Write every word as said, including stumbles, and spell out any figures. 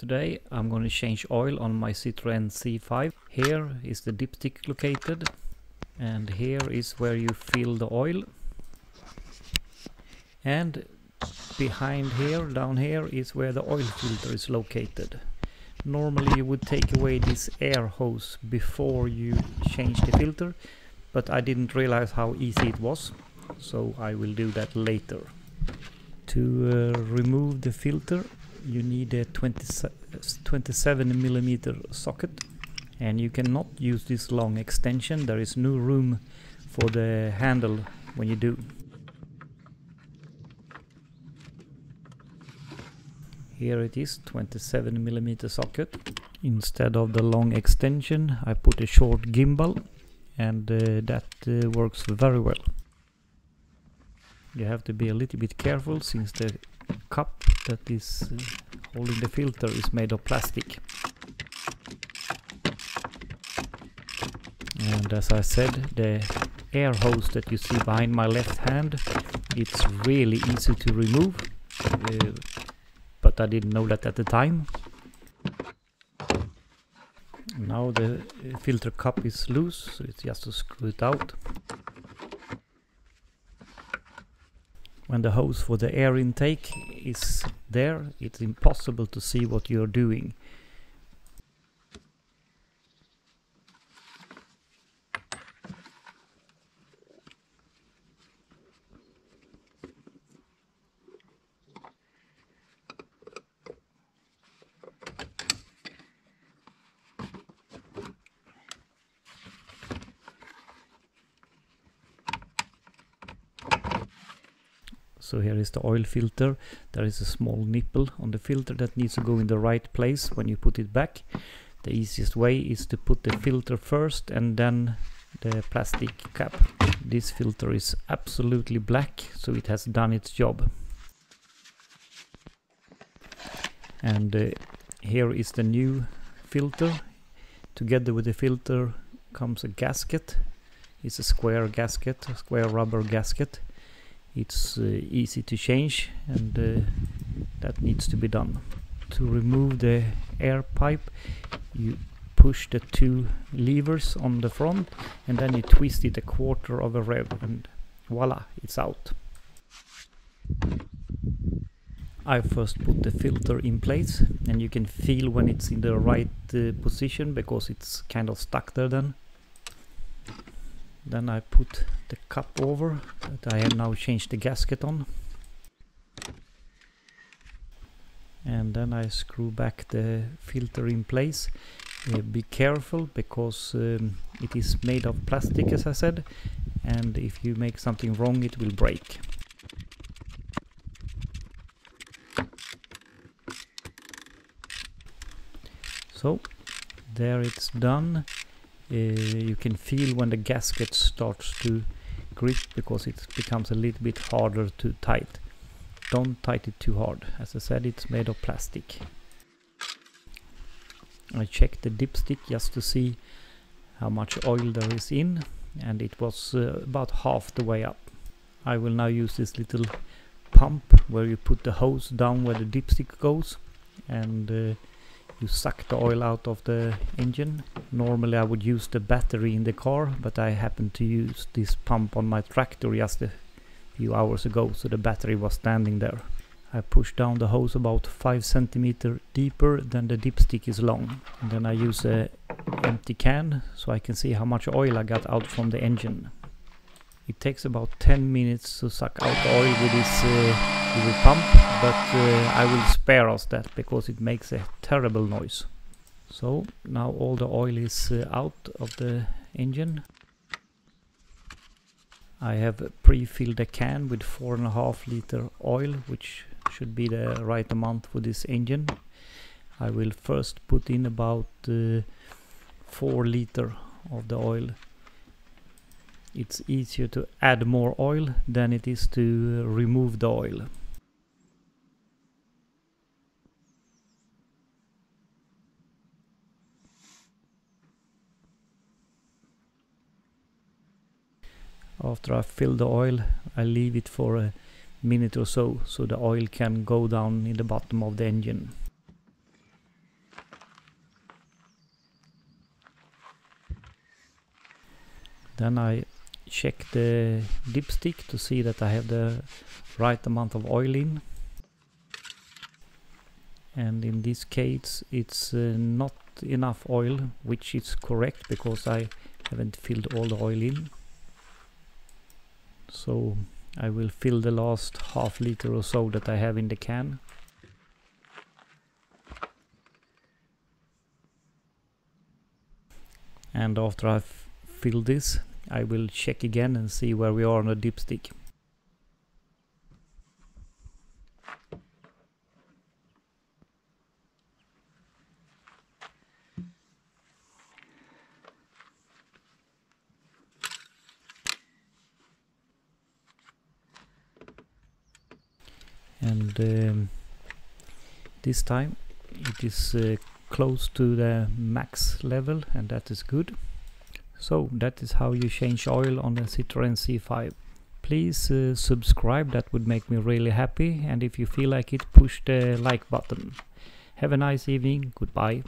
Today I'm going to change oil on my Citroen C five. Here is the dipstick located, and here is where you fill the oil, and behind here, down here, is where the oil filter is located. Normally you would take away this air hose before you change the filter, but I didn't realize how easy it was, so I will do that later. To uh, remove the filter you need a twenty-seven millimeter socket, and you cannot use this long extension. There is no room for the handle when you do. Here it is, twenty-seven millimeter socket. Instead of the long extension I put a short gimbal, and uh, that uh, works very well. You have to be a little bit careful since the cup that is uh, holding the filter is made of plastic. And as I said, the air hose that you see behind my left hand, it's really easy to remove, uh, but I didn't know that at the time. Now the filter cup is loose, so it's just to screw it out. When the hose for the air intake is there, it's impossible to see what you're doing. So here is the oil filter. There is a small nipple on the filter that needs to go in the right place when you put it back. The easiest way is to put the filter first and then the plastic cap. This filter is absolutely black, so it has done its job. And uh, here is the new filter. Together with the filter comes a gasket. It's a square gasket, a square rubber gasket. It's uh, easy to change, and uh, that needs to be done. To remove the air pipe you push the two levers on the front, and then you twist it a quarter of a rev, and voila, it's out. I first put the filter in place, and you can feel when it's in the right uh, position because it's kind of stuck there then. Then I put the cup over that I have now changed the gasket on, and then I screw back the filter in place. Uh, be careful because um, it is made of plastic, as I said, and if you make something wrong it will break. So there it's done. Uh, you can feel when the gasket starts to grip because it becomes a little bit harder to tight. Don't tight it too hard. As I said, it's made of plastic. I checked the dipstick just to see how much oil there is in, and it was uh, about half the way up. I will now use this little pump where you put the hose down where the dipstick goes, and uh, you suck the oil out of the engine. Normally I would use the battery in the car, but I happened to use this pump on my tractor just a few hours ago, so the battery was standing there. I push down the hose about five centimeters deeper than the dipstick is long. And then I use an empty can so I can see how much oil I got out from the engine. It takes about ten minutes to suck out the oil with this uh, little pump, but uh, I will spare us that because it makes a terrible noise. So now all the oil is uh, out of the engine. I have pre-filled a can with four and a half liter oil, which should be the right amount for this engine. I will first put in about uh, four liter of the oil. It's easier to add more oil than it is to uh, remove the oil. After I fill the oil, I leave it for a minute or so, so the oil can go down in the bottom of the engine. Then I check the dipstick to see that I have the right amount of oil in. And in this case it's uh, not enough oil, which is correct because I haven't filled all the oil in. So I will fill the last half liter or so that I have in the can. And after I've filled this, I will check again and see where we are on the dipstick. And um, this time it is uh, close to the max level, and that is good. So that is how you change oil on the Citroen C five. Please uh, subscribe, that would make me really happy, and if you feel like it, push the like button. Have a nice evening, goodbye.